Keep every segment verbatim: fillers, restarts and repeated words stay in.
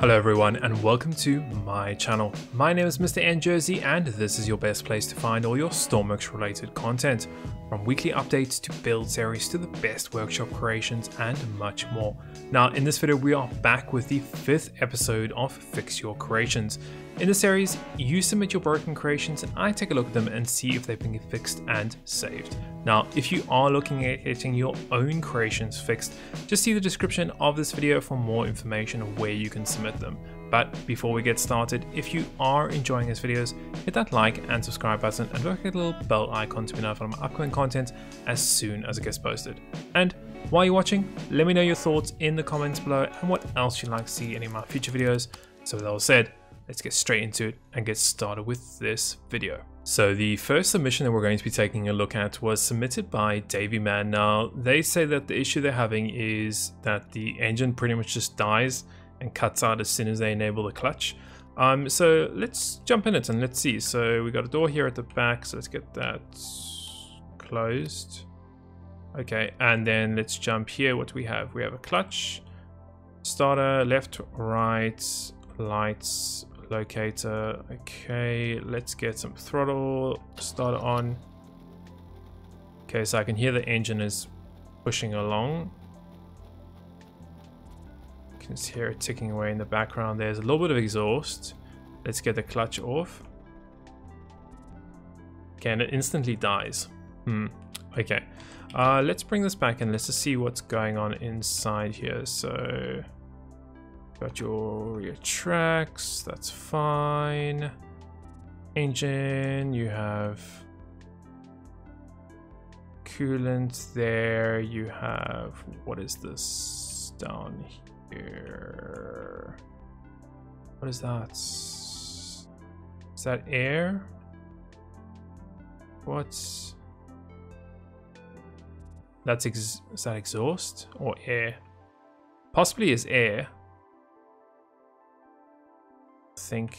Hello everyone and welcome to my channel. My name is MrNJersey and this is your best place to find all your Stormworks related content, from weekly updates to build series to the best workshop creations and much more. Now in this video we are back with the fifth episode of Fix Your Creations. In this series you submit your broken creations and I take a look at them and see if they've been fixed and saved. Now if you are looking at getting your own creations fixed, just see the description of this video for more information on where you can submit them. But before we get started, if you are enjoying these videos, hit that like and subscribe button and click the little bell icon to be notified of my upcoming content as soon as it gets posted. And while you're watching, let me know your thoughts in the comments below and what else you'd like to see in any of my future videos. So with that all said, let's get straight into it and get started with this video. So the first submission that we're going to be taking a look at was submitted by Davyman. Now they say that the issue they're having is that the engine pretty much just dies and cuts out as soon as they enable the clutch. Um, so let's jump in it and let's see. So we got a door here at the back, so let's get that closed. Okay, and then let's jump here. What do we have? We have a clutch, starter, left, right, lights, locator. Okay, let's get some throttle, starter on. Okay, so I can hear the engine is pushing along. You can hear it ticking away in the background. There's a little bit of exhaust. Let's get the clutch off. Okay, and it instantly dies. Hmm. Okay. Uh, let's bring this back and let's just see what's going on inside here. So, got your rear tracks. That's fine. Engine. You have coolant there. You have, what is this down here? Air. What is that? Is that air? What? That's ex is that exhaust or air? Possibly is air. I think.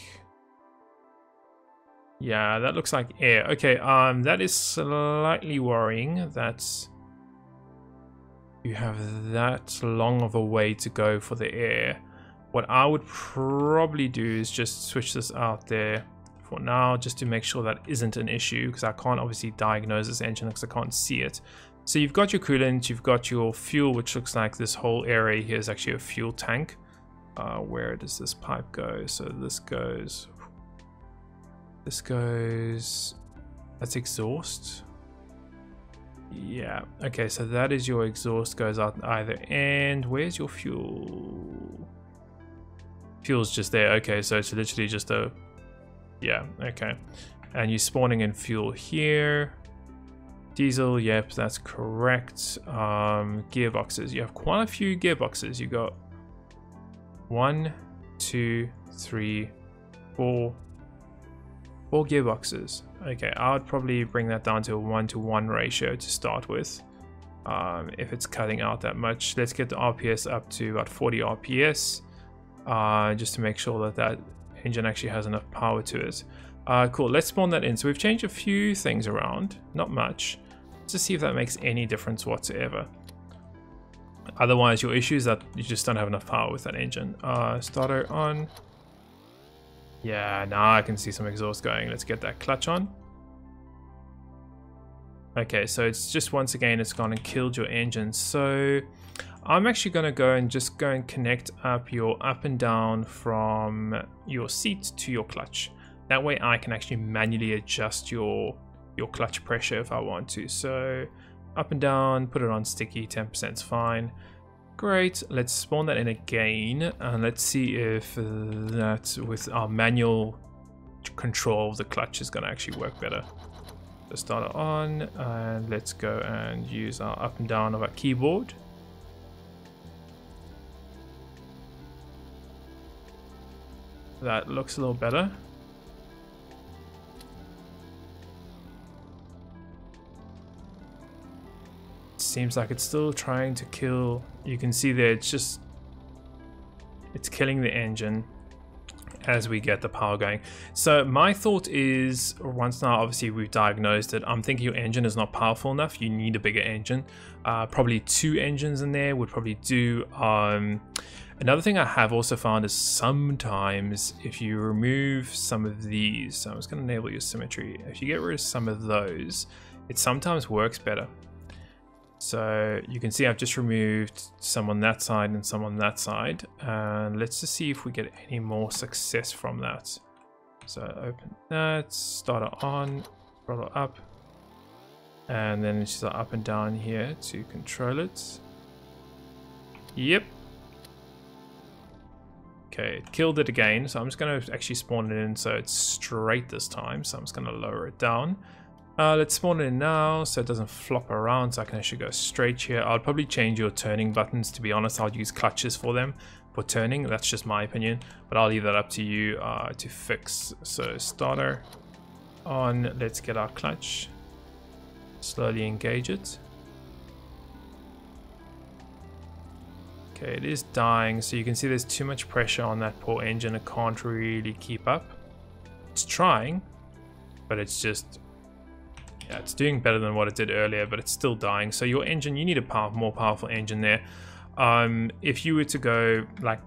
Yeah, that looks like air. Okay, um, that is slightly worrying. That's. You have that long of a way to go for the air. What I would probably do is just switch this out there for now, just to make sure that isn't an issue, because I can't obviously diagnose this engine because I can't see it. So you've got your coolant, you've got your fuel, which looks like this whole area here is actually a fuel tank. Uh, where does this pipe go? So this goes, this goes, that's exhaust. Yeah, okay, so that is your exhaust, goes out either end. Where's your fuel? Fuel's just there. Okay, so it's literally just a, yeah, okay, and you're spawning in fuel here. Diesel, yep, that's correct. Um gearboxes, you have quite a few gearboxes. You got one two three four. Four gearboxes. Okay, I would probably bring that down to a one to one ratio to start with. Um, if it's cutting out that much, let's get the R P S up to about forty R P S, uh, just to make sure that that engine actually has enough power to it. Uh, cool, let's spawn that in. So we've changed a few things around, not much, to see if that makes any difference whatsoever. Otherwise, your issue is that you just don't have enough power with that engine. Uh, starter on. Yeah, now I can see some exhaust going. Let's get that clutch on. Okay, so it's just once again, it's gone and killed your engine. So I'm actually going to go and just go and connect up your up and down from your seat to your clutch. That way I can actually manually adjust your, your clutch pressure if I want to. So up and down, put it on sticky, ten percent is fine. Great, let's spawn that in again and let's see if that with our manual control the clutch is going to actually work better. So start it on and let's go and use our up and down of our keyboard. That looks a little better. Seems like it's still trying to kill. You can see there, it's just, it's killing the engine as we get the power going. So my thought is, once now obviously we've diagnosed it, I'm thinking your engine is not powerful enough. You need a bigger engine. Uh, probably two engines in there would probably do. Um, Another thing I have also found is sometimes if you remove some of these, so I'm just going to enable your symmetry, if you get rid of some of those, it sometimes works better. So you can see I've just removed some on that side and some on that side, and let's just see if we get any more success from that. So open that, starter on, roller up, and then it's just up and down here to control it. Yep. Okay, it killed it again, so I'm just going to actually spawn it in so it's straight this time, so I'm just going to lower it down. Uh, let's spawn it in now so it doesn't flop around, so I can actually go straight here. I'll probably change your turning buttons, to be honest. I'll use clutches for them, for turning, that's just my opinion, but I'll leave that up to you uh, to fix. So starter on, let's get our clutch, slowly engage it. Okay, it is dying, so you can see there's too much pressure on that poor engine. It can't really keep up. It's trying, but it's just, yeah, it's doing better than what it did earlier, but it's still dying. So your engine, you need a power, more powerful engine there. Um, if you were to go like,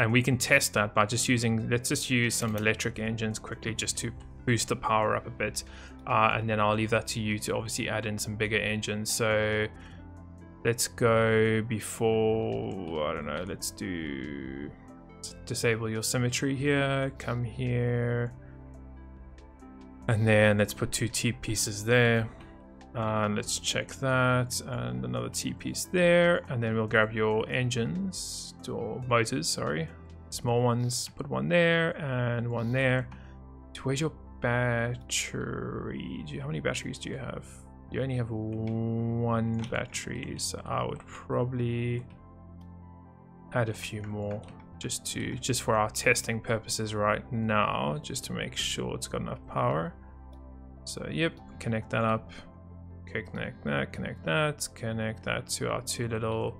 and we can test that by just using, let's just use some electric engines quickly just to boost the power up a bit. Uh, and then I'll leave that to you to obviously add in some bigger engines. So let's go before, I don't know, let's do, let's disable your symmetry here, come here, and then let's put two T-pieces there, and let's check that, and another T-piece there, and then we'll grab your engines, or motors, sorry, small ones, put one there, and one there. Where's your battery? Do you, how many batteries do you have? You only have one battery, so I would probably add a few more just to just for our testing purposes right now, just to make sure it's got enough power. So yep, connect that up. Okay, connect that, connect that, connect that to our two little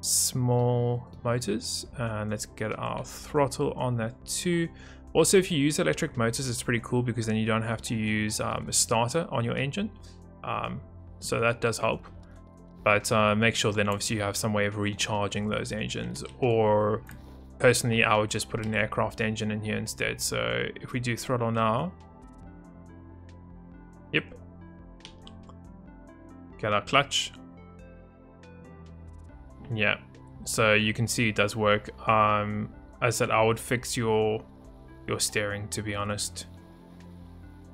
small motors, and let's get our throttle on that too. Also, if you use electric motors, it's pretty cool because then you don't have to use um, a starter on your engine. Um, so that does help, but uh, make sure then obviously you have some way of recharging those engines, or personally I would just put an aircraft engine in here instead. So if we do throttle now, yep, get our clutch, yeah, so you can see it does work. um, as I said, I would fix your your steering, to be honest.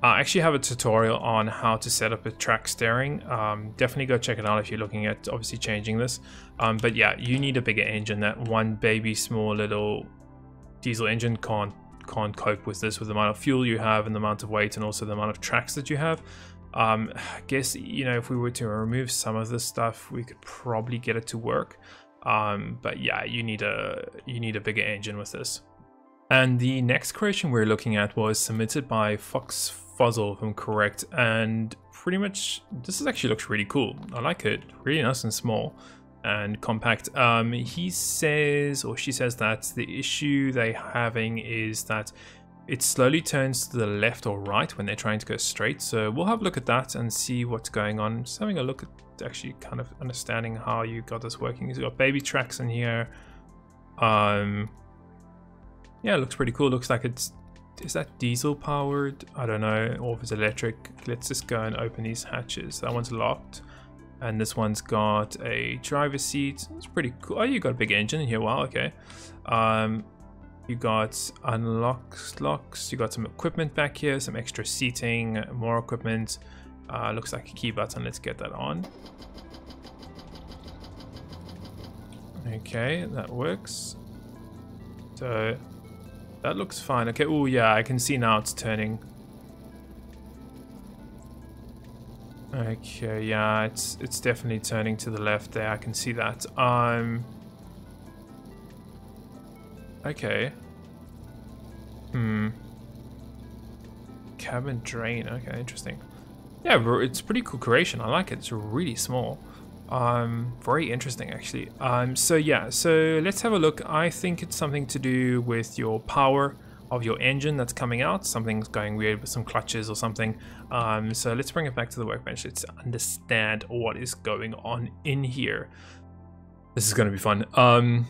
I actually have a tutorial on how to set up a track steering. Um, definitely go check it out if you're looking at obviously changing this. Um, but yeah, you need a bigger engine. That one baby small little diesel engine can't can't cope with this, with the amount of fuel you have and the amount of weight, and also the amount of tracks that you have. Um, I guess, you know, if we were to remove some of this stuff, we could probably get it to work. Um, but yeah, you need a you need a bigger engine with this. And the next creation we're looking at was submitted by Fox Fuzzle, if I'm correct, and pretty much this actually looks really cool. I like it, really nice and small and compact. Um, he says, or she says, that the issue they're having is that it slowly turns to the left or right when they're trying to go straight. So we'll have a look at that and see what's going on. Just having a look at actually kind of understanding how you got this working. You've got baby tracks in here. Um, Yeah, it looks pretty cool. It looks like it's, is that diesel powered? I don't know, or if it's electric. Let's just go and open these hatches. That one's locked, and this one's got a driver's seat. It's pretty cool. Oh, you got a big engine in here. Wow, okay. Um, you got unlocks, locks. You got some equipment back here, some extra seating, more equipment. Uh, looks like a key button. Let's get that on. Okay, that works. So that looks fine. Okay, oh yeah, I can see now it's turning. Okay, yeah, it's it's definitely turning to the left there. I can see that. Um Okay. Hmm. Cabin drain. Okay, interesting. Yeah, it's a pretty cool creation. I like it. It's really small. Um, very interesting actually. Um, so yeah, so let's have a look. I think it's something to do with your power of your engine that's coming out. Something's going weird with some clutches or something. Um, so let's bring it back to the workbench. Let's understand what is going on in here. This is going to be fun. Um,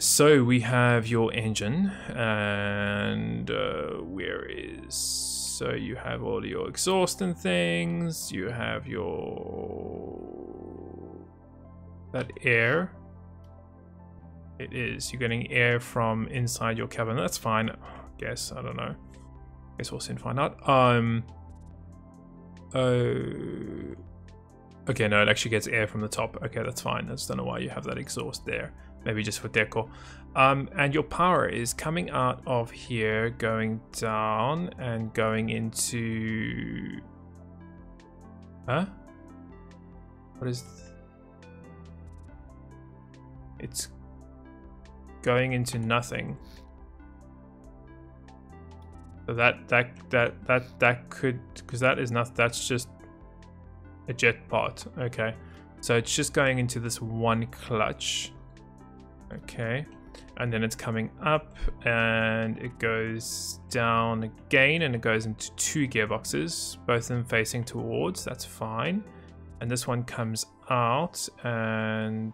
So we have your engine, and uh, where is, so you have all your exhaust and things, you have your, that air, it is, you're getting air from inside your cabin, that's fine, I guess, I don't know, I guess we'll soon find out. Um, oh, okay, no, it actually gets air from the top, okay, that's fine, I just don't know why you have that exhaust there. Maybe just for deco. Um, and your power is coming out of here, going down and going into... Huh? What is... It's going into nothing. So that, that, that, that, that could... Because that is not... That's just a jet part. Okay. So it's just going into this one clutch. Okay, and then it's coming up and it goes down again and it goes into two gearboxes, both of them facing towards, that's fine. And this one comes out and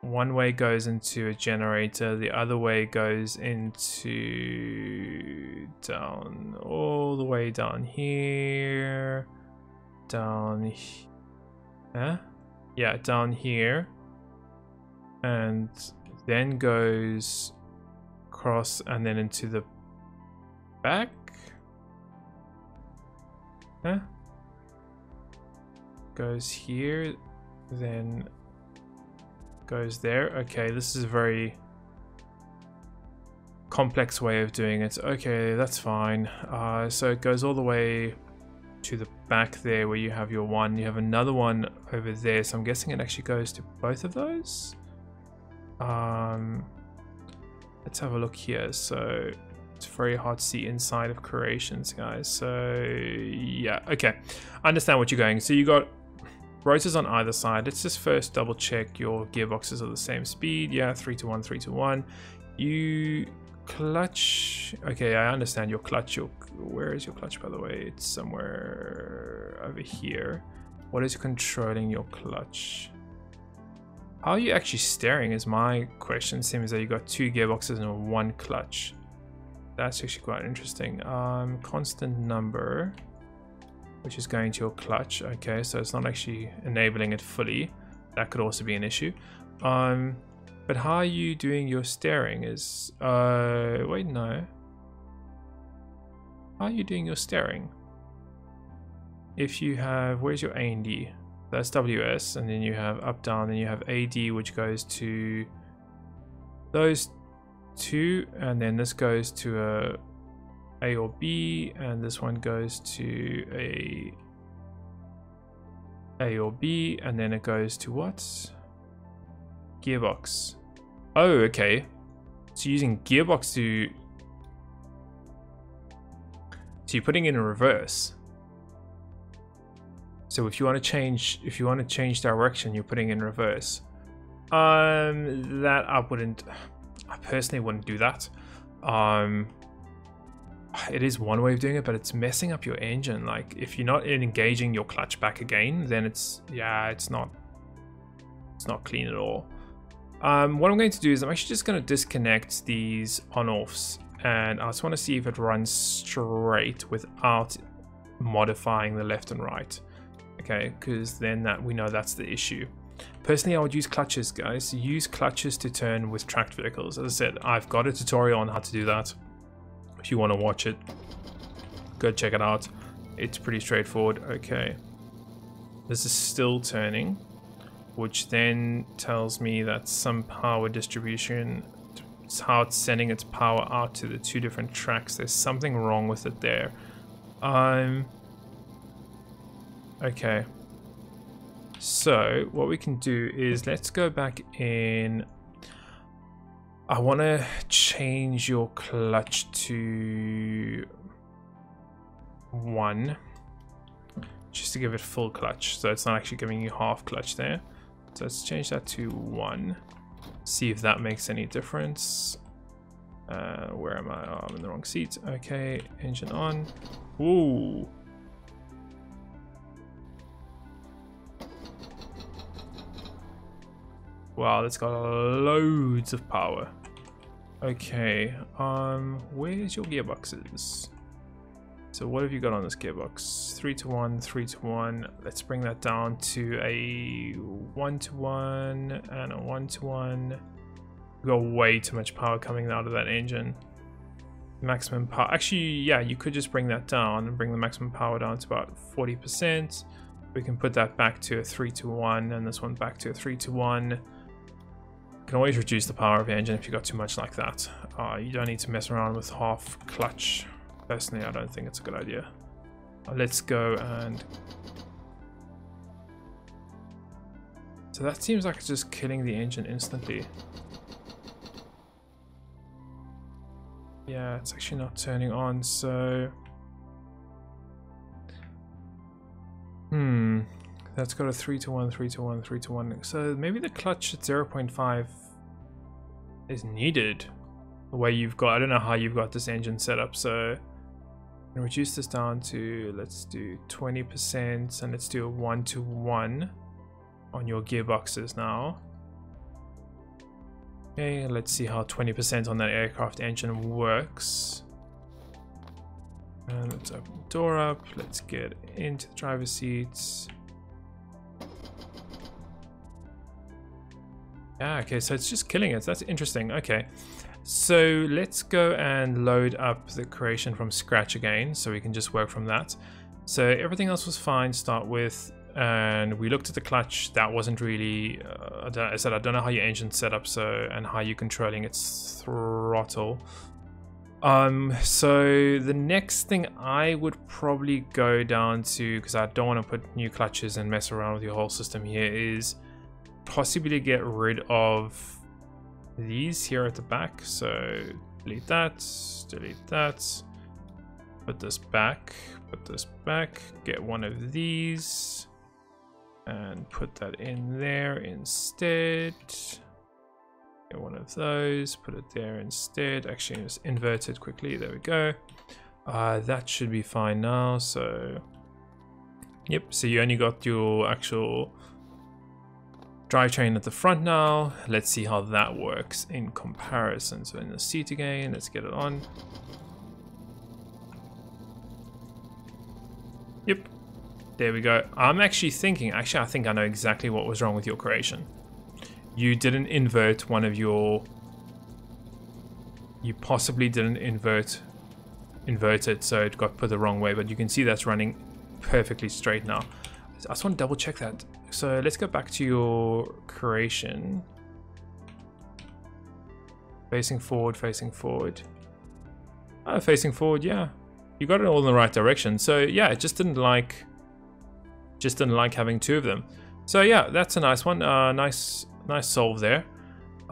one way goes into a generator, the other way goes into down, all the way down here, down here, yeah, down here. And then goes across and then into the back. Huh? Goes here, then goes there. Okay, this is a very complex way of doing it. Okay, that's fine. Uh, so it goes all the way to the back there where you have your one. You have another one over there. So I'm guessing it actually goes to both of those. Um, let's have a look here. So it's very hard to see inside of Creations, guys. So yeah, okay, I understand what you're going. So you got rotors on either side. Let's just first double check your gearboxes are the same speed. Yeah, three to one, three to one. You clutch. Okay, I understand your clutch. Your where is your clutch, by the way? It's somewhere over here. What is controlling your clutch? How are you actually steering is my question. Seems that you got two gearboxes and one clutch. That's actually quite interesting. Um, constant number, which is going to your clutch. Okay, so it's not actually enabling it fully. That could also be an issue. Um, but how are you doing your steering is... Uh, wait, no. How are you doing your steering? If you have... Where's your A and D? That's W S, and then you have up, down, then you have A D, which goes to those two, and then this goes to a A or B, and this one goes to a A or B, and then it goes to what? Gearbox. Oh, okay. So using gearbox to... So you're putting it in reverse. So if you want to change, if you want to change direction, you're putting in reverse. Um, that I wouldn't, I personally wouldn't do that. Um, it is one way of doing it, but it's messing up your engine. Like if you're not engaging your clutch back again, then it's, yeah, it's not, it's not clean at all. Um, what I'm going to do is I'm actually just going to disconnect these on-offs, and I just want to see if it runs straight without modifying the left and right. Okay, because then that we know that's the issue. Personally, I would use clutches, guys. Use clutches to turn with tracked vehicles. As I said, I've got a tutorial on how to do that. If you want to watch it, go check it out. It's pretty straightforward. Okay, this is still turning, which then tells me that some power distribution, it's how it's sending its power out to the two different tracks. There's something wrong with it there. Um. Okay, so what we can do is let's go back in. I want to change your clutch to one, just to give it full clutch. So it's not actually giving you half clutch there. So let's change that to one. See if that makes any difference. Uh, where am I? Oh, I'm in the wrong seat. Okay, engine on. Whoa. Wow, that's got loads of power. Okay, um, where's your gearboxes? So what have you got on this gearbox? three to one, three to one. Let's bring that down to a one to one and a one to one. We've got way too much power coming out of that engine. Maximum power. Actually, yeah, you could just bring that down and bring the maximum power down to about forty percent. We can put that back to a three to one and this one back to a three to one. You can always reduce the power of the engine if you got too much like that. Uh, you don't need to mess around with half clutch. Personally, I don't think it's a good idea. Uh, let's go and... So that seems like it's just killing the engine instantly. Yeah, it's actually not turning on, so... Hmm, that's got a three to one, three to one, three to one. So maybe the clutch at zero point five is needed. The way you've got, I don't know how you've got this engine set up, so I'm gonna reduce this down to, let's do twenty percent, and let's do a one to one on your gearboxes now. Okay, let's see how twenty percent on that aircraft engine works. And let's open the door up, let's get into the driver's seats. Yeah, okay, so it's just killing it. That's interesting. Okay, so let's go and load up the creation from scratch again, so we can just work from that. So everything else was fine to start with, and we looked at the clutch. That wasn't really, uh, I, don't, I said I don't know how your engine's set up, so, and how you're controlling its throttle. Um, so the next thing I would probably go down to, because I don't want to put new clutches and mess around with your whole system here, is possibly get rid of these here at the back. So delete that, delete that, put this back, put this back, get one of these and put that in there instead. Get one of those, put it there instead. Actually, it's inverted quickly. There we go. Uh, that should be fine now. So, yep. So you only got your actual drivetrain at the front now. Let's see how that works in comparison. So in the seat again, let's get it on. Yep. There we go. I'm actually thinking, actually, I think I know exactly what was wrong with your creation. You didn't invert one of your, you possibly didn't invert, invert it, so it got put the wrong way, but you can see that's running perfectly straight now. I just want to double check that. So let's go back to your creation. Facing forward, facing forward. Oh, facing forward, yeah. You got it all in the right direction. So yeah, it just didn't like, just didn't like having two of them. So yeah, that's a nice one, uh, nice... nice solve there.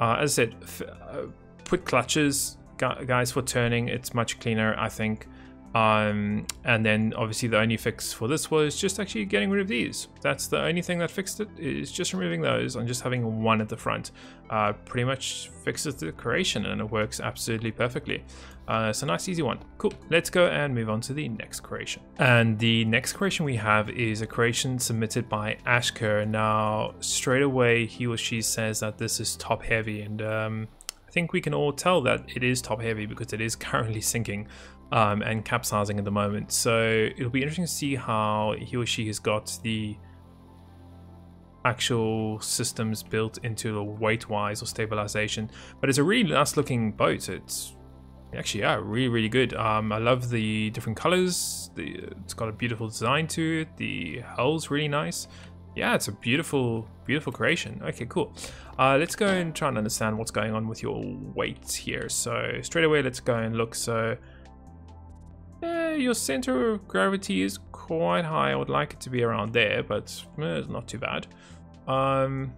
Uh, as I said, f uh, put clutches, gu guys, for turning. It's much cleaner, I think. Um, and then obviously the only fix for this was just actually getting rid of these. That's the only thing that fixed it, is just removing those and just having one at the front. Uh, pretty much fixes the creation and it works absolutely perfectly. Uh, so nice, easy one. Cool. Let's go and move on to the next creation. And the next creation we have is a creation submitted by Ashker. Now, straight away, he or she says that this is top heavy, and um, I think we can all tell that it is top heavy because it is currently sinking um, and capsizing at the moment. So it'll be interesting to see how he or she has got the actual systems built into the weight-wise or stabilization. But it's a really nice-looking boat. It's actually, yeah, really, really good. Um, I love the different colors. The, it's got a beautiful design to it. The hull's really nice. Yeah, it's a beautiful, beautiful creation. Okay, cool. Uh, let's go and try and understand what's going on with your weights here. So straight away, let's go and look. So eh, your center of gravity is quite high. I would like it to be around there, but eh, it's not too bad. Um,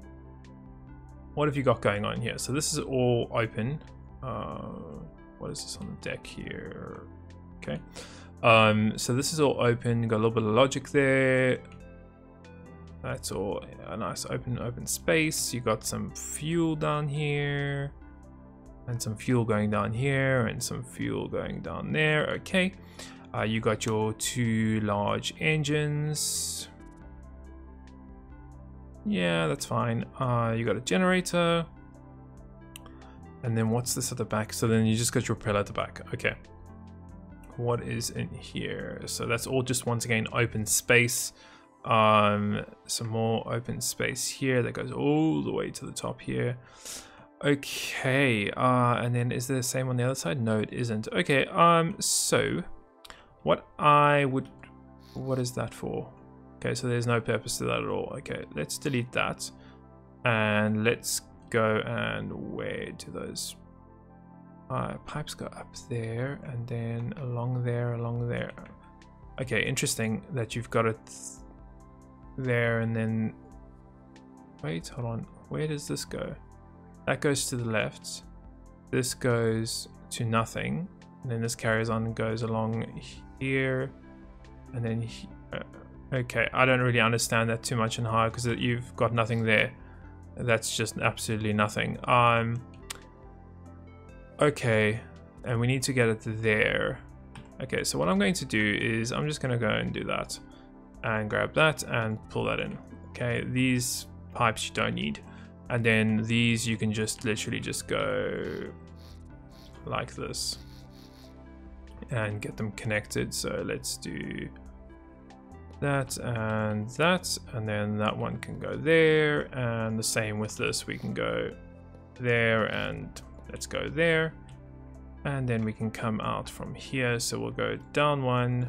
what have you got going on here? So this is all open. Uh, What is this on the deck here? Okay. Um, so this is all open. Got a little bit of logic there. That's all a nice open, open space. You got some fuel down here, and some fuel going down here, and some fuel going down there. Okay. Uh, you got your two large engines. Yeah, that's fine. Uh, you got a generator. And then what's this at the back? So then you just got your propeller at the back. Okay. What is in here? So that's all just once again open space. Um, some more open space here that goes all the way to the top here. Okay. Uh, and then is there the same on the other side? No, it isn't. Okay. Um. So, what I would, what is that for? Okay. So there's no purpose to that at all. Okay. Let's delete that, and let's go and where do those uh, pipes go up there, and then along there, along there. Okay. Interesting that you've got it there, and then wait. Hold on. Where does this go? That goes to the left, this goes to nothing, and then this carries on and goes along here, and then he okay, I don't really understand that too much in high because you've got nothing there. That's just absolutely nothing. Um, okay, and we need to get it there. Okay, so what I'm going to do is I'm just going to go and do that, and grab that and pull that in. Okay, these pipes you don't need. And then these you can just literally just go like this and get them connected. So let's do that and that, and then that one can go there, and the same with this. We can go there and let's go there, and then we can come out from here. So we'll go down one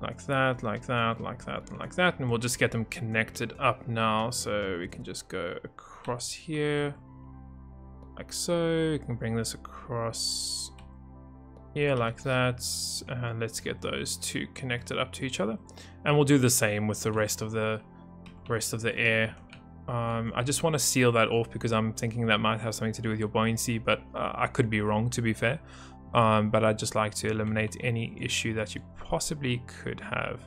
like that, like that, like that, and like that, and we'll just get them connected up now. So we can just go across here like so. We can bring this across here like that, and let's get those two connected up to each other, and we'll do the same with the rest of the rest of the air. um I just want to seal that off because I'm thinking that might have something to do with your buoyancy, but uh, I could be wrong, to be fair. Um, but I'd just like to eliminate any issue that you possibly could have.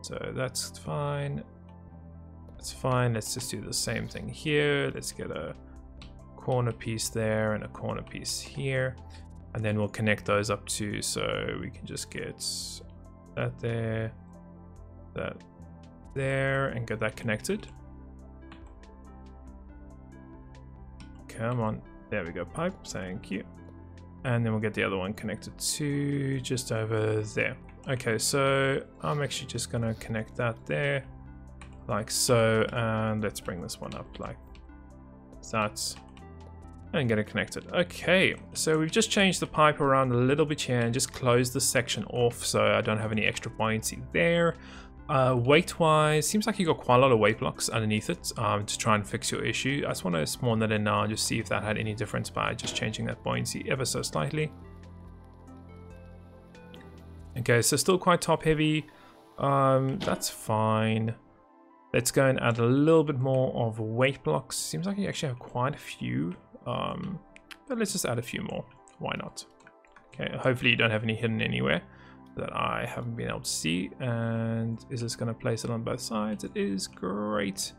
So that's fine. That's fine. Let's just do the same thing here. Let's get a corner piece there and a corner piece here. And then we'll connect those up too. So we can just get that there, that there, and get that connected. Come on. There we go, pipe. Thank you. And then we'll get the other one connected to just over there. Okay, so I'm actually just gonna connect that there, like so, and let's bring this one up like that, and get it connected. Okay, so we've just changed the pipe around a little bit here and just closed the section off, so I don't have any extra buoyancy there. Uh, weight-wise, seems like you got quite a lot of weight blocks underneath it um, to try and fix your issue. I just want to spawn that in now and just see if that had any difference by just changing that buoyancy ever so slightly. Okay, so still quite top-heavy. Um, that's fine. Let's go and add a little bit more of weight blocks. Seems like you actually have quite a few, um, but let's just add a few more. Why not? Okay, hopefully you don't have any hidden anywhere that I haven't been able to see. And is this going to place it on both sides? It is. Great.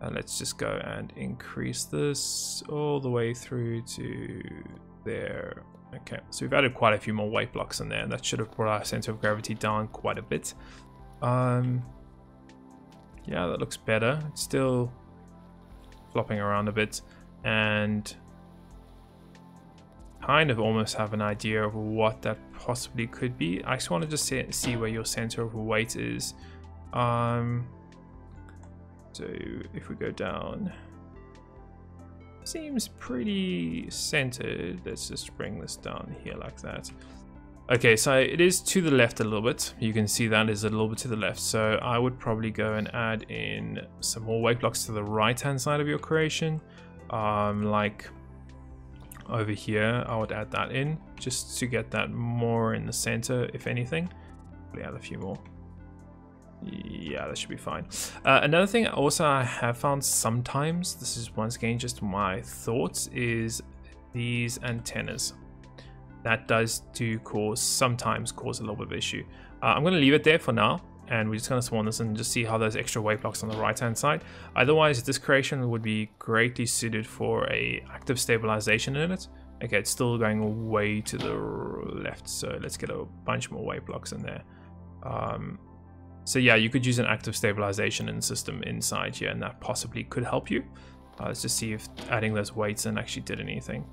And let's just go and increase this all the way through to there. Okay, so we've added quite a few more weight blocks in there, and that should have brought our center of gravity down quite a bit. Um yeah, that looks better. It's still flopping around a bit, and kind of almost have an idea of what that possibly could be. I just want to just see, see where your center of weight is. Um, so if we go down, seems pretty centered. Let's just bring this down here like that. Okay, so it is to the left a little bit. You can see that is a little bit to the left. So I would probably go and add in some more weight blocks to the right-hand side of your creation, um, like over here. I would add that in just to get that more in the center, if anything. We'll add a few more. Yeah, that should be fine. Uh, another thing also I have found sometimes, this is once again just my thoughts, is these antennas. That does do cause, sometimes cause a little bit of issue. Uh, I'm going to leave it there for now, and we're just going to spawn this and just see how those extra weight blocks on the right hand side. Otherwise, this creation would be greatly suited for a active stabilization in it. Okay, it's still going way to the left, so let's get a bunch more weight blocks in there. Um, So yeah, you could use an active stabilization in the system inside here, and that possibly could help you. Uh, let's just see if adding those weights and actually did anything.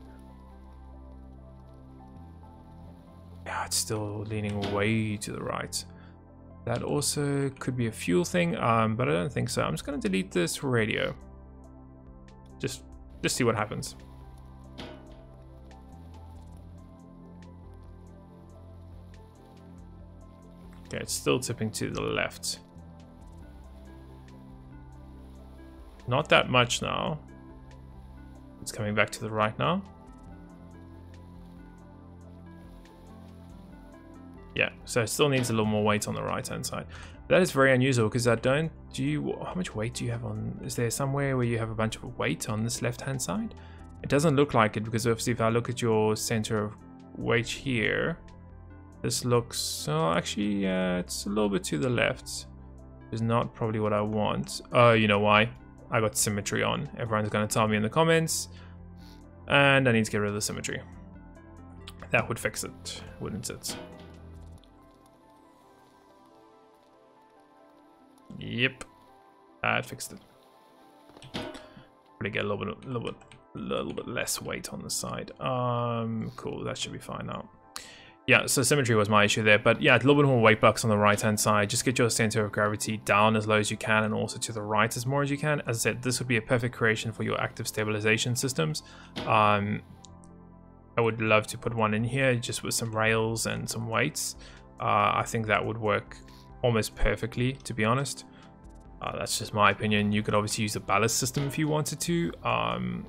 Yeah, it's still leaning way to the right. That also could be a fuel thing, um, but I don't think so. I'm just going to delete this radio. Just, just see what happens. Okay, it's still tipping to the left. Not that much now. It's coming back to the right now. Yeah, so it still needs a little more weight on the right-hand side. That is very unusual because I don't... Do you... How much weight do you have on... Is there somewhere where you have a bunch of weight on this left-hand side? It doesn't look like it, because obviously if I look at your center of weight here, this looks... Oh, actually, uh, it's a little bit to the left. It's not probably what I want. Oh, uh, you know why? I got symmetry on. Everyone's going to tell me in the comments. And I need to get rid of the symmetry. That would fix it, wouldn't it? Yep, I fixed it. Probably get a little bit, a little bit, a little bit less weight on the side. Um, cool, that should be fine now. Yeah, so symmetry was my issue there, but yeah, a little bit more weight bucks on the right-hand side. Just get your center of gravity down as low as you can, and also to the right as more as you can. As I said, this would be a perfect creation for your active stabilization systems. Um, I would love to put one in here just with some rails and some weights. Uh, I think that would work almost perfectly, to be honest. Uh, that's just my opinion. You could obviously use a ballast system if you wanted to. Um,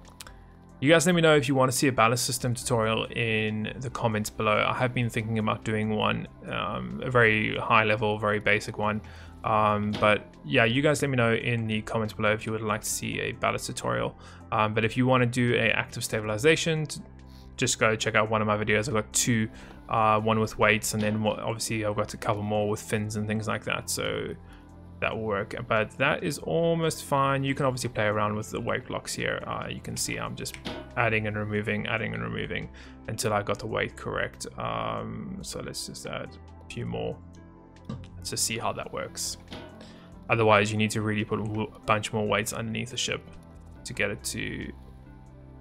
you guys let me know if you want to see a ballast system tutorial in the comments below. I have been thinking about doing one, um, a very high level, very basic one. Um, but yeah, you guys let me know in the comments below if you would like to see a ballast tutorial. Um, but if you want to do an active stabilization, just go check out one of my videos. I've got two, uh, one with weights, and then obviously I've got to cover more with fins and things like that. So that will work, but that is almost fine. You can obviously play around with the weight blocks here. Uh, you can see I'm just adding and removing, adding and removing until I got the weight correct. Um, so let's just add a few more. Let's just see how that works. Otherwise, you need to really put a bunch more weights underneath the ship to get it to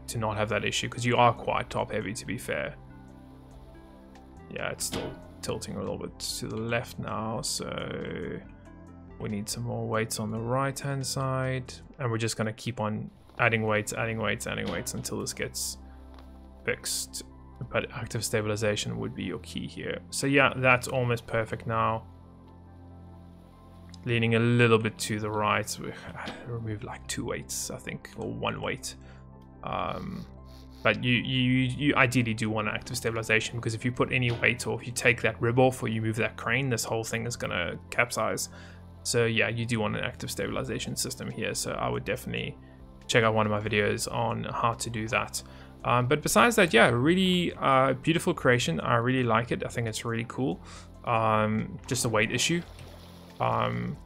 to not have that issue, because you are quite top heavy, to be fair. Yeah, it's still tilting a little bit to the left now, so we need some more weights on the right hand side, and we're just going to keep on adding weights, adding weights, adding weights until this gets fixed. But active stabilization would be your key here. So yeah, that's almost perfect now. Leaning a little bit to the right. We remove like two weights, I think, or one weight. Um, but you, you you ideally do want active stabilization, because if you put any weight, or if you take that rib off, or you move that crane, this whole thing is going to capsize. So yeah, you do want an active stabilization system here. So I would definitely check out one of my videos on how to do that. Um, but besides that, yeah, really uh, beautiful creation. I really like it. I think it's really cool. Um, just a weight issue. Um,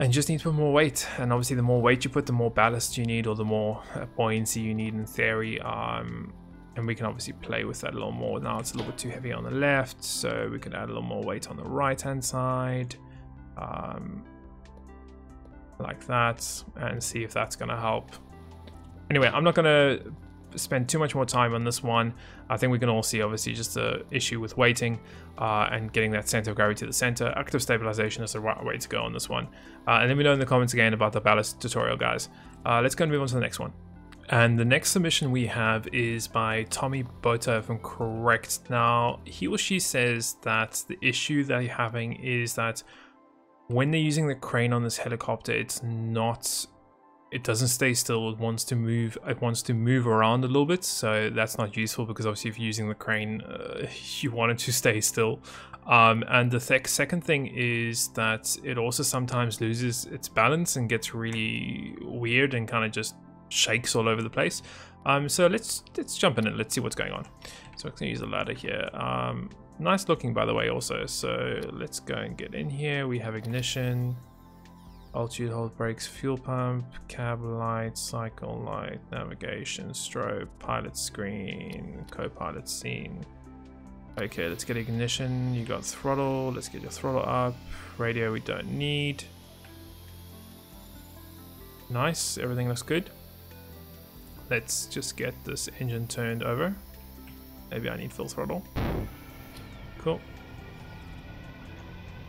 And just need to put more weight, and obviously the more weight you put, the more ballast you need, or the more buoyancy you need in theory. Um, and we can obviously play with that a little more. Now it's a little bit too heavy on the left, so we can add a little more weight on the right hand side, um, like that, and see if that's going to help. Anyway, I'm not going to spend too much more time on this one. I think we can all see obviously just the issue with weighting uh, and getting that center of gravity to the center. Active stabilization is the right way to go on this one. Uh, and let me know in the comments again about the ballast tutorial, guys. Uh, let's go and move on to the next one. And the next submission we have is by Tommy Bota from Correct. Now, he or she says that the issue that they're having is that when they're using the crane on this helicopter, it's not... It doesn't stay still. It wants to move. It wants to move around a little bit, so that's not useful, because obviously if you're using the crane, uh, you want it to stay still. Um, and the th second thing is that it also sometimes loses its balance and gets really weird and kind of just shakes all over the place. Um, so let's let's jump in and let's see what's going on. So I'm gonna use the ladder here. Um, nice looking, by the way, also. So let's go and get in here. We have ignition, altitude hold, brakes, fuel pump, cab light, cycle light, navigation, strobe, pilot screen, co-pilot scene, Okay, let's get ignition. You got throttle. Let's get your throttle up. Radio we don't need. Nice, everything looks good. Let's just get this engine turned over. Maybe I need full throttle. Cool.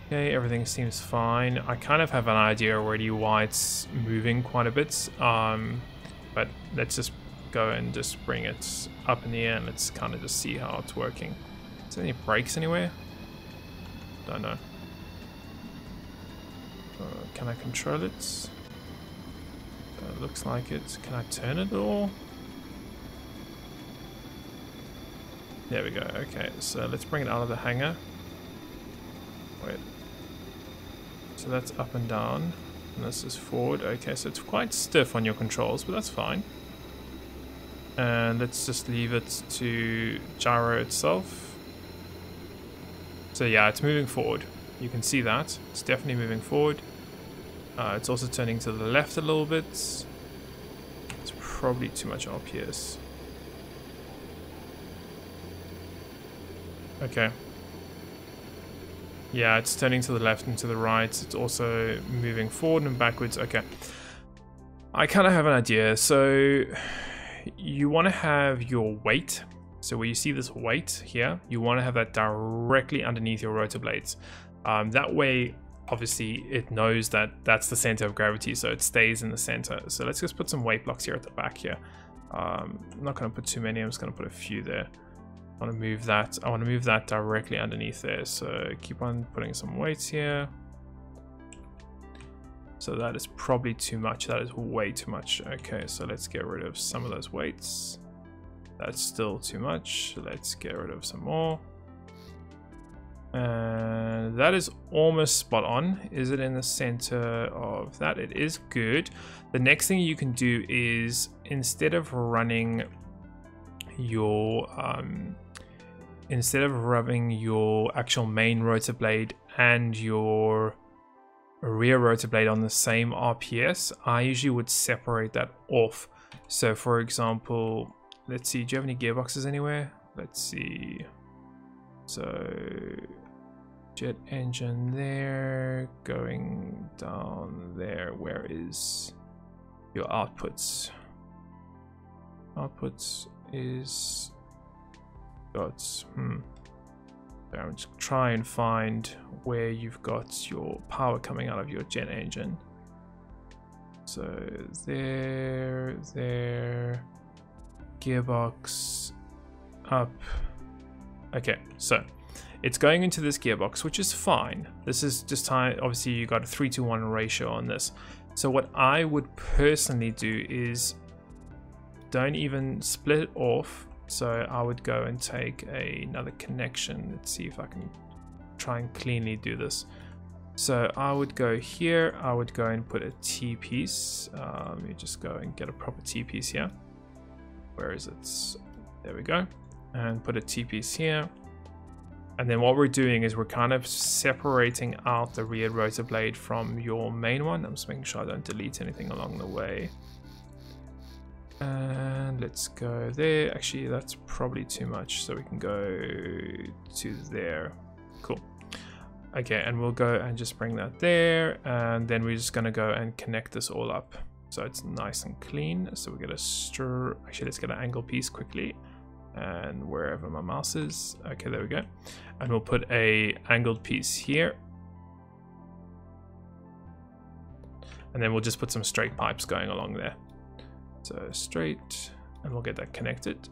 Okay, everything seems fine. I kind of have an idea already why it's moving quite a bit. Um, but let's just go and just bring it up in the air and let's kind of just see how it's working. Is there any brakes anywhere? Don't know. Uh, can I control it? Uh, looks like it. Can I turn it at all? There we go. Okay, so let's bring it out of the hangar. Wait. So that's up and down. And this is forward. Okay, so it's quite stiff on your controls, but that's fine. And let's just leave it to gyro itself. So yeah, it's moving forward. You can see that. It's definitely moving forward. Uh, it's also turning to the left a little bit. It's probably too much R P S. Okay. Yeah, it's turning to the left and to the right. It's also moving forward and backwards. Okay. I kind of have an idea. So you want to have your weight, so where you see this weight here, you want to have that directly underneath your rotor blades. Um, that way, obviously, it knows that that's the center of gravity, so it stays in the center. So let's just put some weight blocks here at the back here. Um, I'm not going to put too many, I'm just going to put a few there. I want to move that, I want to move that directly underneath there. So keep on putting some weights here. So that is probably too much. That is way too much. Okay, so let's get rid of some of those weights. That's still too much. Let's get rid of some more. And that is almost spot on. Is it in the center of that? It is good. The next thing you can do is, instead of running your, um, instead of rubbing your actual main rotor blade and your rear rotor blade on the same R P S, I usually would separate that off. So for example, let's see, do you have any gearboxes anywhere? Let's see. So jet engine there, going down there. Where is your outputs? Outputs is got, hmm. I'm just try and find where you've got your power coming out of your jet engine. So there, there, gearbox, up. Okay, so it's going into this gearbox, which is fine. This is just time, obviously you got a three to one ratio on this. So what I would personally do is don't even split it off. So I would go and take a, another connection. Let's see if I can try and cleanly do this. So I would go here, I would go and put a T-piece. Um, you just go and get a proper T-piece here. Where is it? There we go. And put a T-piece here. And then what we're doing is we're kind of separating out the rear rotor blade from your main one. I'm just making sure I don't delete anything along the way. And let's go there. Actually, that's probably too much, so we can go to there. Cool. Okay, and we'll go and just bring that there, and then we're just gonna go and connect this all up so it's nice and clean. So we're gonna stir. Actually, let's get an angle piece quickly, and wherever my mouse is. Okay, there we go. And we'll put a angled piece here, and then we'll just put some straight pipes going along there. So straight, and we'll get that connected.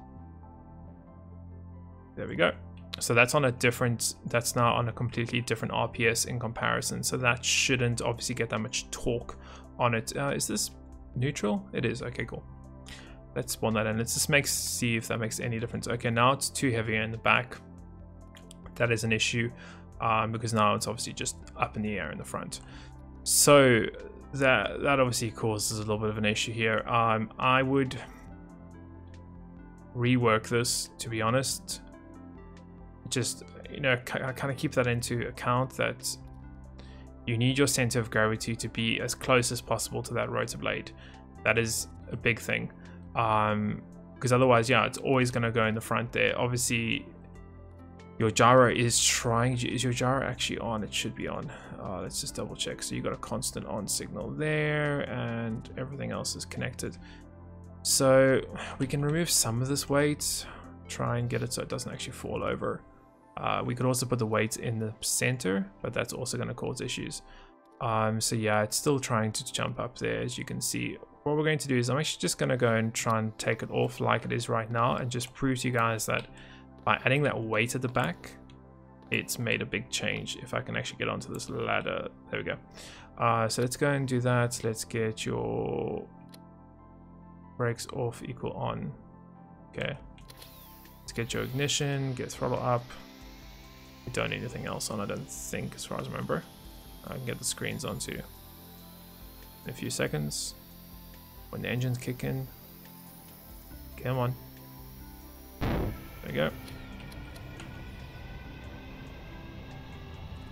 There we go. So that's on a different, that's now on a completely different R P S in comparison. So that shouldn't obviously get that much torque on it. Uh, is this neutral? It is. Okay, cool. Let's spawn that in. Let's just make, see if that makes any difference. Okay, now it's too heavy in the back. That is an issue um, because now it's obviously just up in the air in the front. So that that obviously causes a little bit of an issue here. um I would rework this, to be honest. Just, you know, I kind of keep that into account that you need your center of gravity to be as close as possible to that rotor blade. That is a big thing, um because otherwise, yeah, it's always going to go in the front there. Obviously Your gyro is trying. Is your gyro actually on? It should be on. Uh, let's just double check. So you got a constant on signal there, and everything else is connected. So we can remove some of this weight, try and get it so it doesn't actually fall over. Uh, we could also put the weight in the center, but that's also going to cause issues. Um, so yeah, it's still trying to jump up there, as you can see. What we're going to do is I'm actually just going to go and try and take it off like it is right now, and just prove to you guys that by adding that weight at the back, it's made a big change. If I can actually get onto this ladder, there we go. Uh, so let's go and do that. Let's get your brakes off equal on. Okay, let's get your ignition, get throttle up. We don't need anything else on, I don't think, as far as I remember. I can get the screens on too in a few seconds when the engines kick in. Come on, there we go.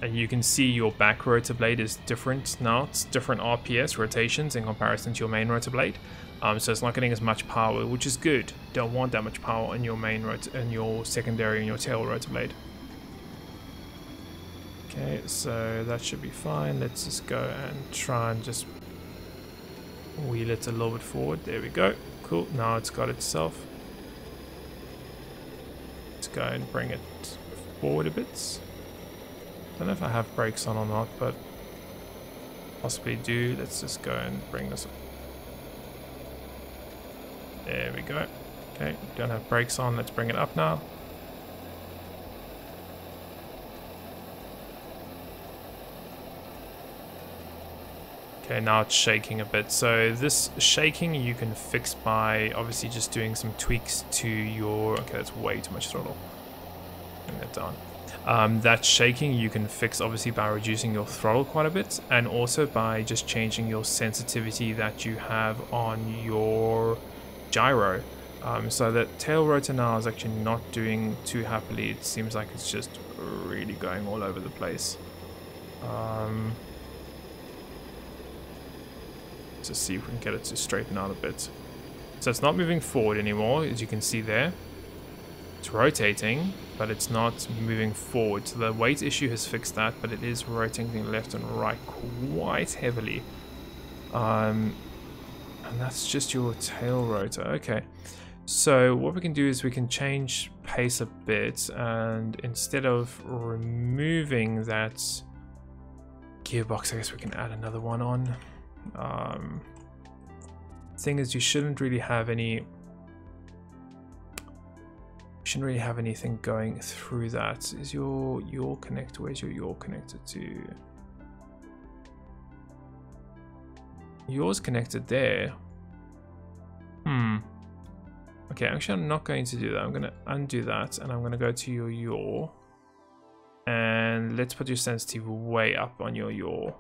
And you can see your back rotor blade is different now. It's different R P S rotations in comparison to your main rotor blade. Um, so it's not getting as much power, which is good. Don't want that much power in your main rotor, in your secondary, and your tail rotor blade. Okay, so that should be fine. Let's just go and try and just wheel it a little bit forward. There we go. Cool. Now it's got itself. Let's go and bring it forward a bit. I don't know if I have brakes on or not, but possibly do. Let's just go and bring this up. There we go. Okay, don't have brakes on. Let's bring it up now. Okay, now it's shaking a bit. So this shaking you can fix by obviously just doing some tweaks to your... Okay, that's way too much throttle. Bring that down. Um, that shaking you can fix obviously by reducing your throttle quite a bit, and also by just changing your sensitivity that you have on your gyro. Um, so that tail rotor now is actually not doing too happily. It seems like it's just really going all over the place. Um, let's just see if we can get it to straighten out a bit. So it's not moving forward anymore, as you can see there. It's rotating, but it's not moving forward. So the weight issue has fixed that, but it is rotating left and right quite heavily. Um, and that's just your tail rotor. Okay, so what we can do is we can change pace a bit, and instead of removing that gearbox, I guess we can add another one on. Um, thing is, you shouldn't really have any... shouldn't really have anything going through that. Is your yaw connector? Where's your yaw connected to? Yours connected there. Hmm. Okay, actually I'm not going to do that. I'm gonna undo that, and I'm gonna go to your yaw. And let's put your sensitivity way up on your yaw.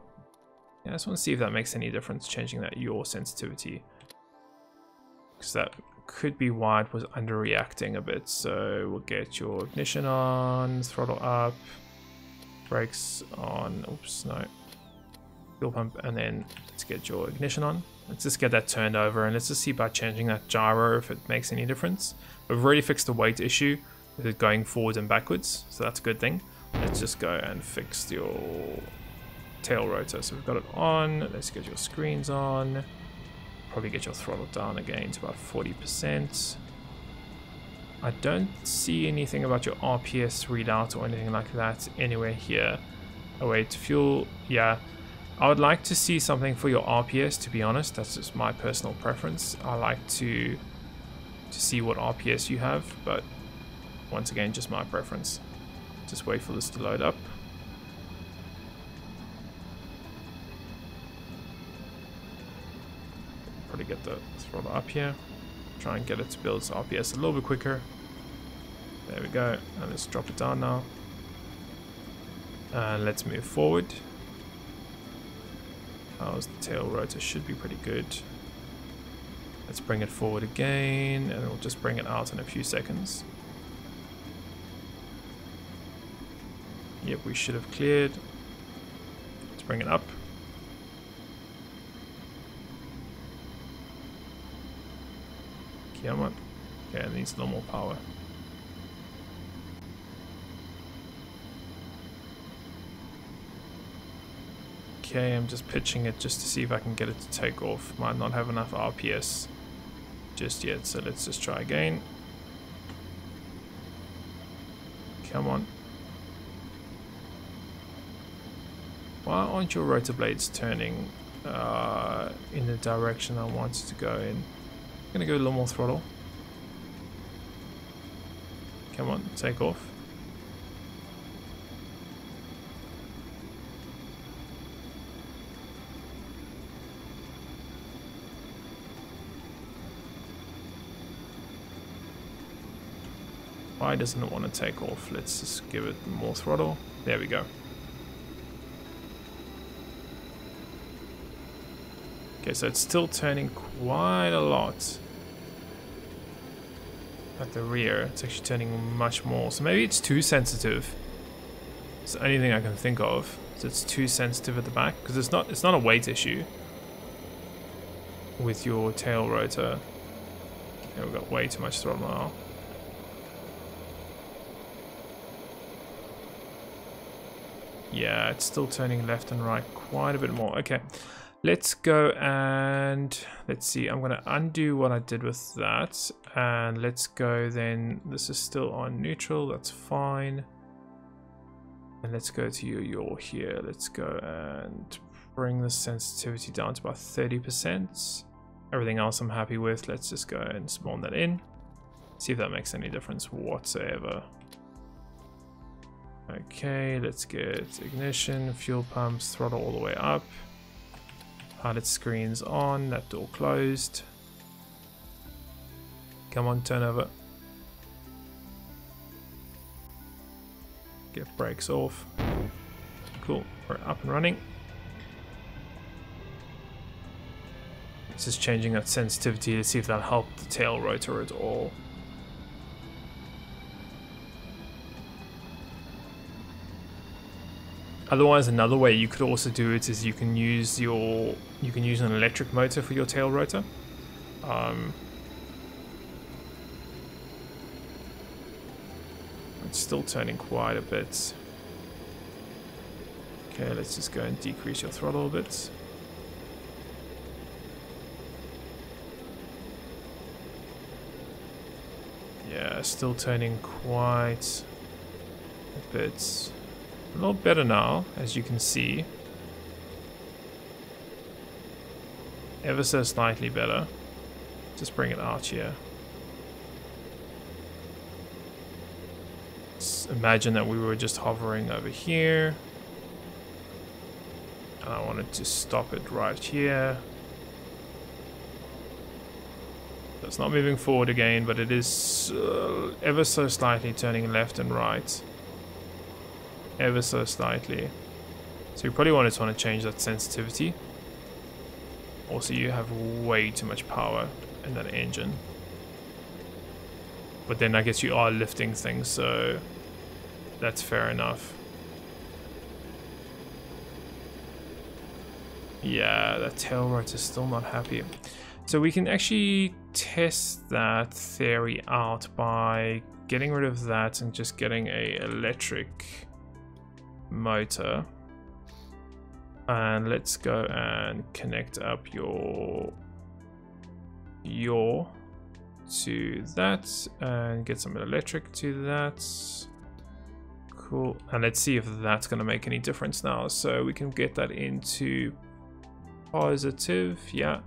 Yeah, I just want to see if that makes any difference, changing that yaw sensitivity. Because that could be why it was underreacting a bit. So we'll get your ignition on, throttle up, brakes on, oops, no, fuel pump, and then let's get your ignition on. Let's just get that turned over, and let's just see by changing that gyro if it makes any difference. We've already fixed the weight issue with it going forwards and backwards, so that's a good thing. Let's just go and fix your tail rotor. So we've got it on, let's get your screens on. Probably get your throttle down again to about forty percent. I don't see anything about your R P S readout or anything like that anywhere here. Oh wait, fuel, yeah. I would like to see something for your R P S, to be honest. That's just my personal preference. I like to, to see what R P S you have, but once again, just my preference. Just wait for this to load up. To get the throttle up here, try and get it to build its R P S a little bit quicker. There we go, and let's drop it down now, and let's move forward. How's the tail rotor? Should be pretty good. Let's bring it forward again, and we'll just bring it out in a few seconds. Yep, we should have cleared. Let's bring it up. Okay, it needs a little more power. Okay, I'm just pitching it just to see if I can get it to take off. Might not have enough R P S just yet, so let's just try again. Come on. Why aren't your rotor blades turning uh, in the direction I want it to go in? I'm going to go a little more throttle. Come on, take off. Why doesn't it want to take off? Let's just give it more throttle. There we go. Okay, so it's still turning quite a lot at the rear. It's actually turning much more. So maybe it's too sensitive. It's the only thing I can think of. So it's too sensitive at the back, because it's not it's not a weight issue with your tail rotor. Okay, we've got way too much throttle now. Yeah, it's still turning left and right quite a bit more. Okay, let's go and let's see. I'm going to undo what I did with that. And let's go then. This is still on neutral. That's fine. And let's go to your yaw here. Let's go and bring the sensitivity down to about thirty percent. Everything else I'm happy with. Let's just go and spawn that in. See if that makes any difference whatsoever. Okay, let's get ignition, fuel pumps, throttle all the way up. Pilot screen's on, that door closed. Come on, turn over. Get brakes off. Cool, we're up and running. This is changing that sensitivity to see if that helped the tail rotor at all. Otherwise, another way you could also do it is you can use your you can use an electric motor for your tail rotor. Um, it's still turning quite a bit. Okay, let's just go and decrease your throttle a bit. Yeah, still turning quite a bit. A lot better now, as you can see. Ever so slightly better. Just bring it out here. Just imagine that we were just hovering over here. And I wanted to stop it right here. It's not moving forward again, but it is uh, ever so slightly turning left and right. Ever so slightly. So you probably want to want to change that sensitivity. Also, you have way too much power in that engine. But then I guess you are lifting things, so that's fair enough. Yeah, that tail rotor is still not happy. So we can actually test that theory out by getting rid of that and just getting a electric motor, and let's go and connect up your yaw to that and get some electric to that. Cool, and let's see if that's going to make any difference now. So we can get that into positive. Yeah,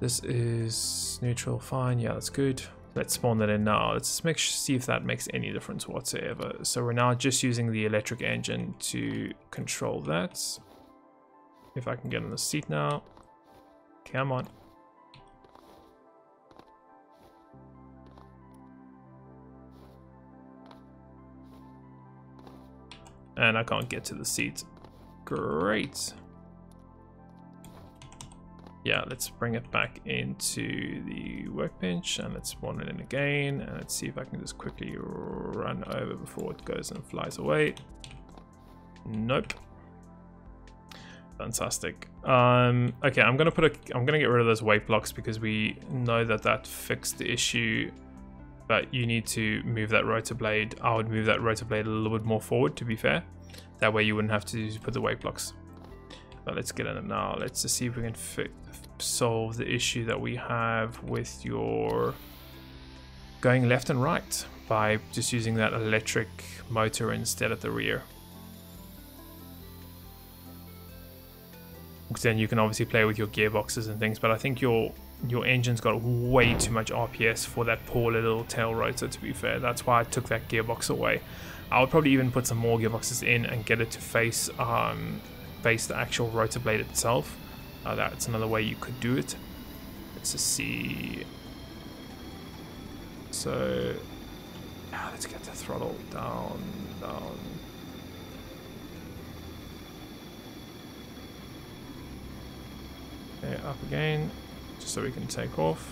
this is neutral. Fine. Yeah, that's good. Let's spawn that in now. Let's just make sure, see if that makes any difference whatsoever. So we're now just using the electric engine to control that. If I can get on the seat now. Come on. And I can't get to the seat. Great. Yeah, let's bring it back into the workbench and let's spawn it in again. And let's see if I can just quickly run over before it goes and flies away. Nope. Fantastic. Um, okay, I'm gonna put a. I'm gonna get rid of those weight blocks because we know that that fixed the issue. But you need to move that rotor blade. I would move that rotor blade a little bit more forward, to be fair. That way you wouldn't have to put the white blocks. But let's get in it now. Let's just see if we can fi solve the issue that we have with your going left and right by just using that electric motor instead at the rear. Because then you can obviously play with your gearboxes and things, but I think your your engine's got way too much R P S for that poor little tail rotor, to be fair. That's why I took that gearbox away. I would probably even put some more gearboxes in and get it to face um, face the actual rotor blade itself. Uh, that's another way you could do it. Let's just see. So ah, let's get the throttle down, down. Okay, up again, just so we can take off.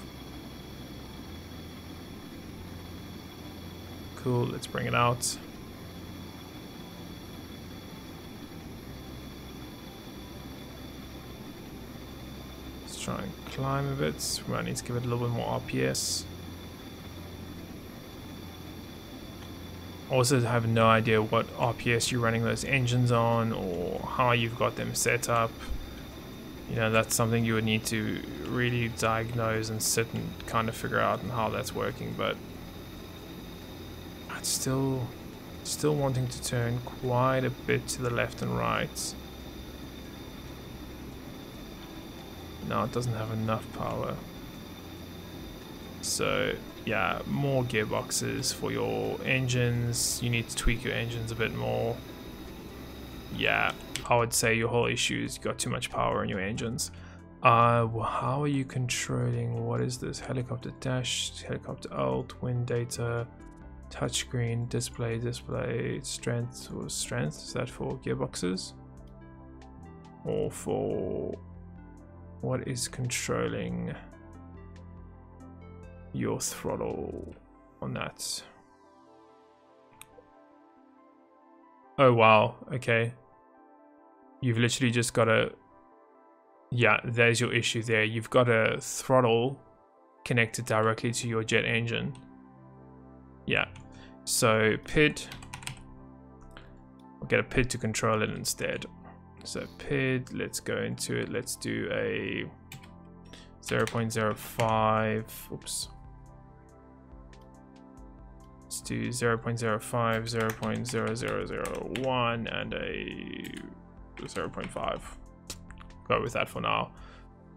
Cool, let's bring it out. Let's try and climb a bit. We might need to give it a little bit more R P S. Also have no idea what R P S you're running those engines on or how you've got them set up. You know, that's something you would need to really diagnose and sit and kind of figure out and how that's working, but I'm still, still wanting to turn quite a bit to the left and right. No, it doesn't have enough power. So yeah, more gearboxes for your engines. You need to tweak your engines a bit more. Yeah, I would say your whole issue is you got too much power in your engines. Uh, well, how are you controlling? What is this? Helicopter dash, helicopter alt, wind data, touchscreen, display, display, strength or strength. Is that for gearboxes? Or for what is controlling your throttle on that? Oh wow, okay. You've literally just got a, yeah, there's your issue there. You've got a throttle connected directly to your jet engine. Yeah, so P I D, we'll get a P I D to control it instead. So P I D, let's go into it. Let's do a zero point zero five, oops. Let's do zero point zero five, zero point zero zero zero one, and a zero point five. Go with that for now.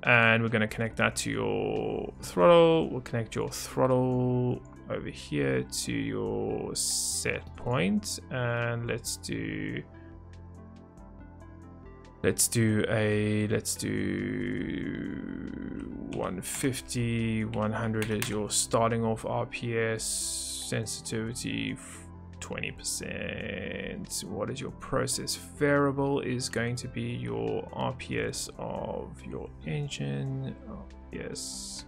And we're going to connect that to your throttle. We'll connect your throttle over here to your set point. And let's do, let's do a, let's do one fifty, one hundred is your starting off R P S. Sensitivity twenty percent. What is your process variable is going to be your R P S of your engine. Oh, yes.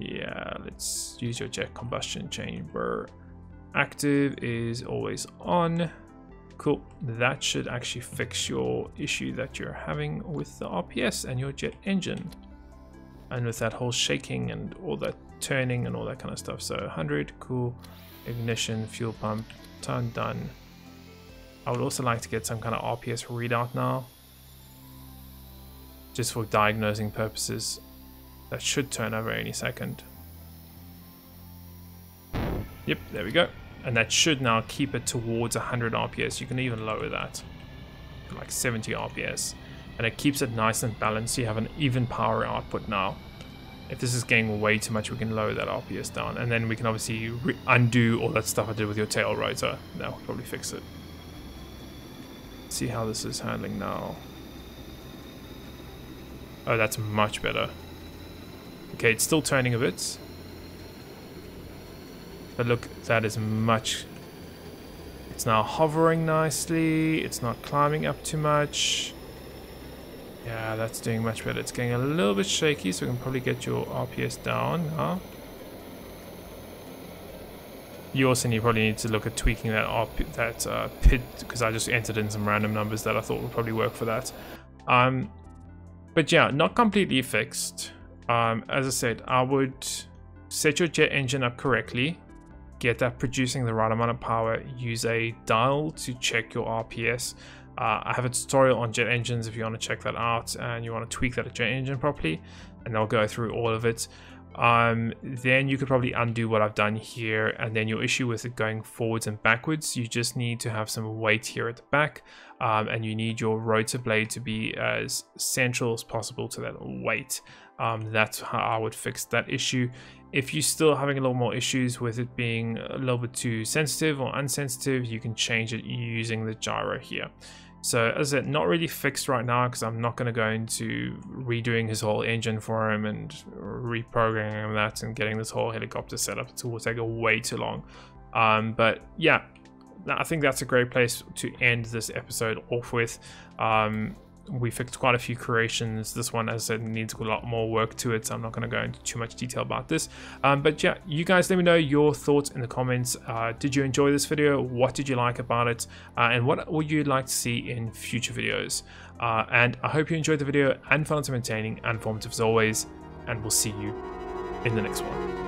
Yeah, let's use your jet combustion chamber. Active is always on. Cool. That should actually fix your issue that you're having with the R P S and your jet engine. And with that whole shaking and all that turning and all that kind of stuff. So one hundred, cool. Ignition, fuel pump, turn done. I would also like to get some kind of R P S readout now, just for diagnosing purposes. That should turn over any second. Yep, there we go. And that should now keep it towards one hundred R P S. You can even lower that, like seventy R P S. And it keeps it nice and balanced, so you have an even power output now. If this is getting way too much, we can lower that R P S down, and then we can obviously re undo all that stuff I did with your tail rotor. That will probably fix it. See how this is handling now. Oh, that's much better. Okay, it's still turning a bit, but look, that is much. It's now hovering nicely. It's not climbing up too much. Yeah, that's doing much better. It's getting a little bit shaky, so we can probably get your R P S down. Huh? You also need, probably need to look at tweaking that R P, that uh, P I D, because I just entered in some random numbers that I thought would probably work for that. Um, but yeah, not completely fixed. Um, as I said, I would set your jet engine up correctly. get that producing the right amount of power, use a dial to check your R P S. Uh, I have a tutorial on jet engines if you want to check that out and you want to tweak that jet engine properly, and I'll go through all of it. Um, then you could probably undo what I've done here, and then your issue with it going forwards and backwards, you just need to have some weight here at the back, um, and you need your rotor blade to be as central as possible to that weight. Um, that's how I would fix that issue. If you're still having a little more issues with it being a little bit too sensitive or unsensitive, you can change it using the gyro here. So as I said, not really fixed right now because I'm not going to go into redoing his whole engine for him and reprogramming that and getting this whole helicopter set up. It will take way too long. Um, but yeah, I think that's a great place to end this episode off with. Um, we fixed quite a few creations. This one, as I said, needs a lot more work to it, so I'm not going to go into too much detail about this. Um, but yeah, you guys let me know your thoughts in the comments. Uh, did you enjoy this video? What did you like about it? Uh, and what would you like to see in future videos? Uh, and I hope you enjoyed the video and found it entertaining and informative as always, and we'll see you in the next one.